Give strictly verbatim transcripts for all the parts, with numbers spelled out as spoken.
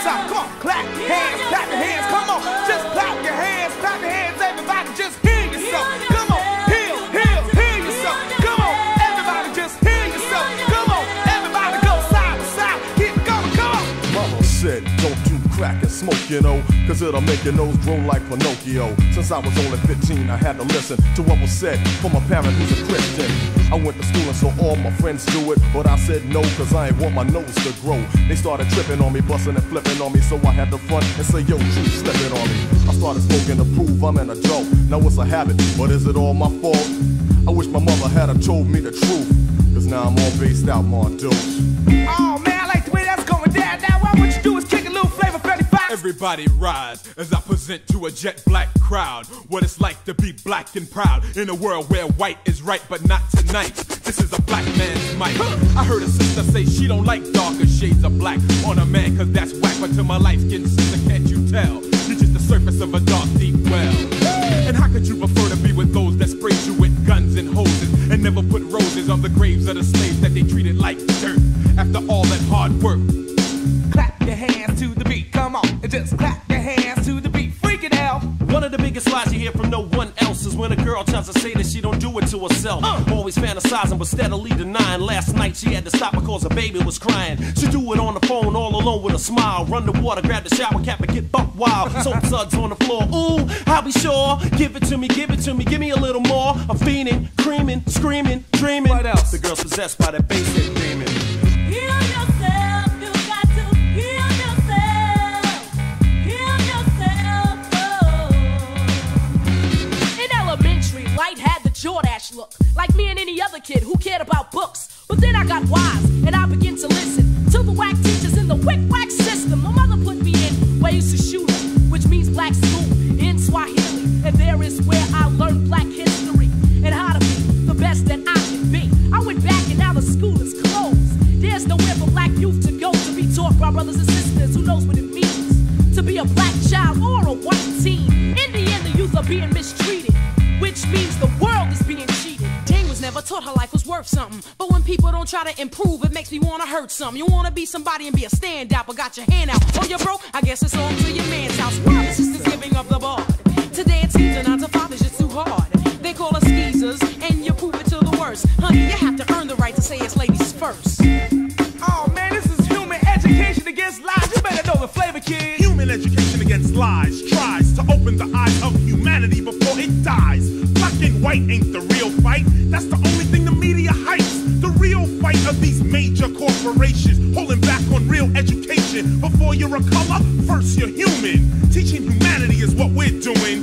thumbs up, come on, clap your hands, clap your hands, come on, just clap your hands, clap your hands, everybody just hear yourself, come on, heal, heal, heal yourself, come on, everybody just heal yourself, come on, everybody go side to side, keep going, come on. Mama said, don't do crack and smoke, you know, cause it'll make your nose grow like Pinocchio. Since I was only fifteen, I had to listen to what was said from a parent who's a Christian. I went to school and so all my friends do it, but I said no, cause I ain't want my nose to grow. They started tripping on me, busting and flipping on me, so I had to front and say, yo, you stepping on me. I started smoking to prove I'm an adult. Now it's a habit, but is it all my fault? I wish my mother had a told me the truth, cause now I'm all based out my dude. Oh man, I like the way that's going down. Now why would you do is kick a little flavor thirty-five? Everybody rise as I present to a jet black crowd what it's like to be black and proud in a world where white is right, but not tonight. This is a black man's mic. I heard a sister say she don't like darker shades of black on a man, cause that's whack. But to my light skin sister, can't you tell, you're just the surface of a dark deep well. And how could you prefer to be with those that sprayed you with guns and hoses and never put roses on the graves of the slaves that they treated like dirt after all that hard work? Clap your hands to the beat, come on, and just clap your hands to the beat, freak it out. One of the biggest lies you hear from no one else is when a girl tries to say that she don't do it to herself. Uh. Always fantasizing but steadily denying. Last night she had to stop because her baby was crying. She do it on the phone all alone with a smile. Run the water, grab the shower cap and get buck wild. Soap suds on the floor, ooh, I'll be sure. Give it to me, give it to me, give me a little more. I'm fiending, creaming, screaming, dreaming. What else? The girl's possessed by that basic demon. Heal yourself. Jordache look, like me and any other kid who cared about books. But then I got wise, and I began to listen to the whack teachers in the wick-wack system. My mother put me in where I used to shoot, which means black school in Swahili. And there is where I learned black history and how to be the best that I can be. I went back and now the school is closed. There's nowhere for black youth to go to be taught by brothers and sisters who knows what it means to be a black child or a white teen. In the end, the youth are being mistreated, which means the world is being cheated. Dang was never taught her life was worth something. But when people don't try to improve, it makes me wanna hurt something. You wanna be somebody and be a standout, but got your hand out. Oh, you're broke? I guess it's on to your man's house. Why is this the giving of the board? Today it seems not to father's just too hard. They call us skeezers, and you prove it to the worst. Honey, you have to earn the right to say it's ladies first. Oh man, this is human education against lies. You better know the flavor, kid. Human education against lies tries to open the eyes of humanity before it dies. White ain't the real fight, that's the only thing the media hypes. The real fight of these major corporations holding back on real education. Before you're a color, first you're human. Teaching humanity is what we're doing.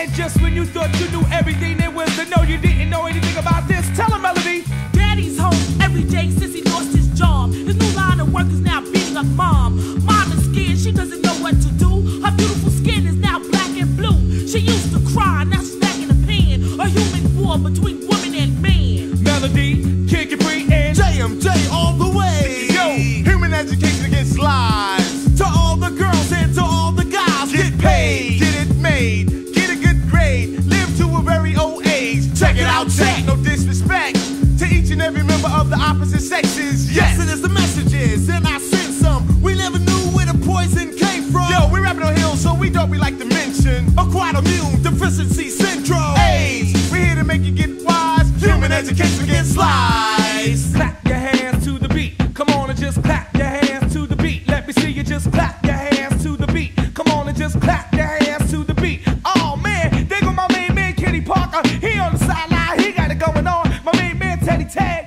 And just when you thought you knew everything there was to know, you didn't know anything about this. Tell him, Melody. Daddy's home every day since he lost his job. His new line of work is now beating up mom. Mom is scared, she doesn't know what to do. Her beautiful skin is now black and blue. She used to cry, now she's back in the pen. A human war between woman and man. Melody, Kick It Free, and J M J all the way. Yo, human education against lies. To all the girls and to all the guys, get, get paid, get it made, get a good grade, live to a very old age. Check, Check it out, check. No disrespect to each and every member of the opposite sexes. Yes, yes it is the messages, and I sent some. We never knew where the poison came from. Yo, we're rapping on hills, so we don't we like to mention acquired immune deficiency syndrome. AIDS, we're here to make you get wise. Human education against lies. Clap your hands to the beat. Come on and just clap your hands to the beat. Let me see you just clap your hands to the beat. Come on and just clap your hands to the beat. Oh man, there go my main man Kenny Parker. He on the sideline, he got it going on. My main man Teddy Tag.